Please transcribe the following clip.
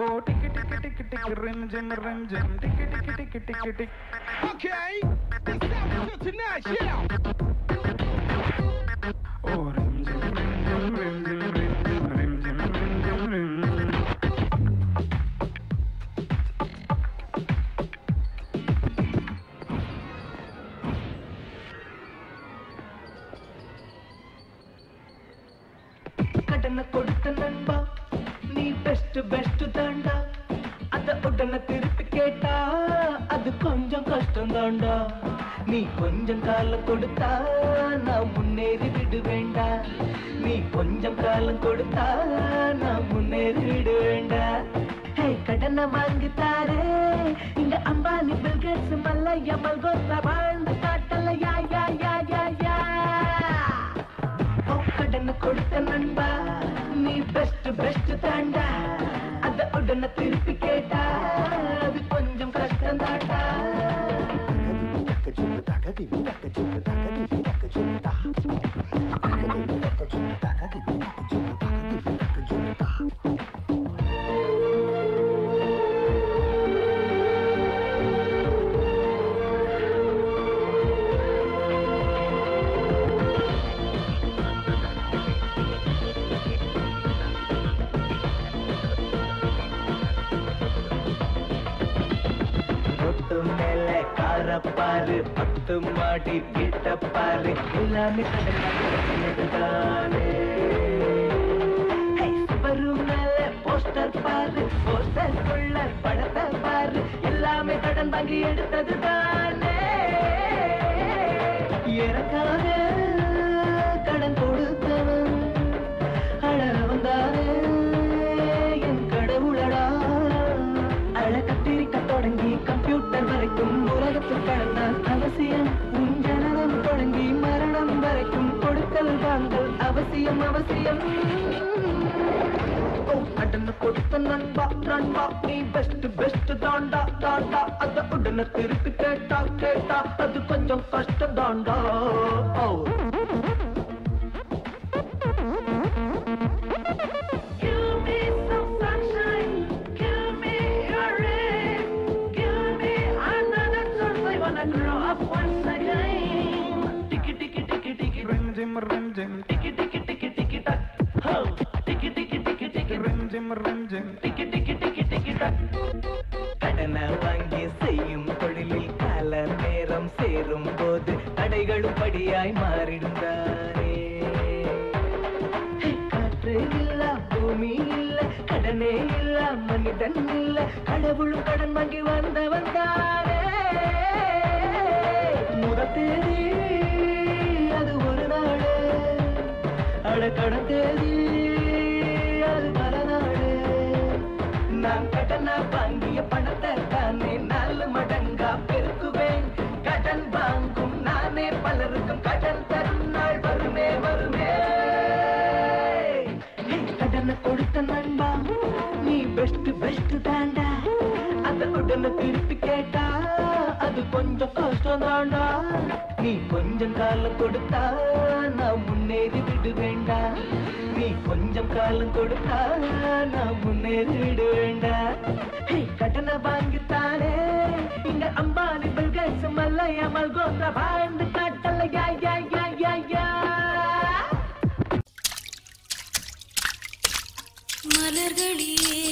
Oh, tick tick tick tick tick, rim jim, tick tick tick tick tick tick. Okay, it's time for tonight, yeah. Oh, rim jim, rim jim, rim jim. நீ கொஞ்சம் காலம் கொடுத்தா நான் முன்னேறி விடுவேண்டா, நீ கொஞ்சம் காலம் கொடுத்தா நான் முன்னேறி விடுவேண்டா. ஹே, கடனை வாங்கித்தாரே இந்த அம்பானி பில்கேட்ஸ் மல்லையா மல்கோத்தா வாழ்ந்து காட்டலையா யா யா யா யா. ஓ, கடனை கொடுத்த நண்பா நீ பெஸ்ட் பெஸ்ட் தாண்டா, அதை உடனே திருப்பி கேட்டா அது கொஞ்சம் கஷ்டம் தாண்டா. பாரு பத்து மாடி கிட்ட பாரு எல்லாமே கடந்தானே. சுபரும் மேல போஸ்டர் பாரு, போஸ்டர் உள்ள படத்தை பாரு, எல்லாமே கடன் வாங்கி எடுத்தது தானே. எனக்காக கடன் கொடுத்தவன் அழகவன் தானே என் கடவுளடா. அழ கத்திரிக்க தொடங்கி கம்ப்யூட்டர் வரைக்கும் உலகத்தில் கடந்தான் அவசியம். உன் ஜனனம் தொடங்கி மரணம் வரைக்கும் கொடுக்கல் வாங்கல் அவசியம் அவசியம். உடனே கொடுத்த நண்பா நண்பா நீ பெஸ்ட் பெஸ்ட் தாண்டா தாண்டா, அத உடனே திருப்பி கேட்டா கேட்டா அது கொஞ்சம் கஷ்டம் தாண்டா. கடனை வாங்கி செய்யும் தொழிலில் கால நேரம் சேரும் போது தடைகளும் படியாய் மாறிடுந்தாரே. காற்று இல்ல, பூமி இல்ல, கடனே இல்ல, மனிதன் இல்ல, கடவுளும் கடன் வாங்கி வந்தவன் தானே. முதத்தேதி அது ஒரு நாடு, அட கடன் தேதி அது பல நாடு. நான் கடனை வாங்கிய பணத்தை தானே 4 மடங்கா பெருக்குவேன். கடன் வாங்கும் நானே பலருக்கும் கடன் தரும் நாள் வருமே வருமே. கடனை கொடுத்த நண்பா நீ பெஸ்ட் பெஸ்ட் தாண்டா, அத உடனே திருப்பி கேட்டா அது கொஞ்சம் கஷ்டம் தாண்டா. நீ கொஞ்சம் காலம் கொடுத்தா நான் முன்னேறி விடுவேண்டா, நீ கொஞ்சம் காலம் கொடுத்தா நான் முன்னேறி விடுவேண்டா. கடனை வாங்கித்தானே இந்த அம்பானி பில்கேட்ஸ் மல்லையா மல்கோத்தா வாழ்ந்து காட்டலையா யா யா யா யா. மலர்களே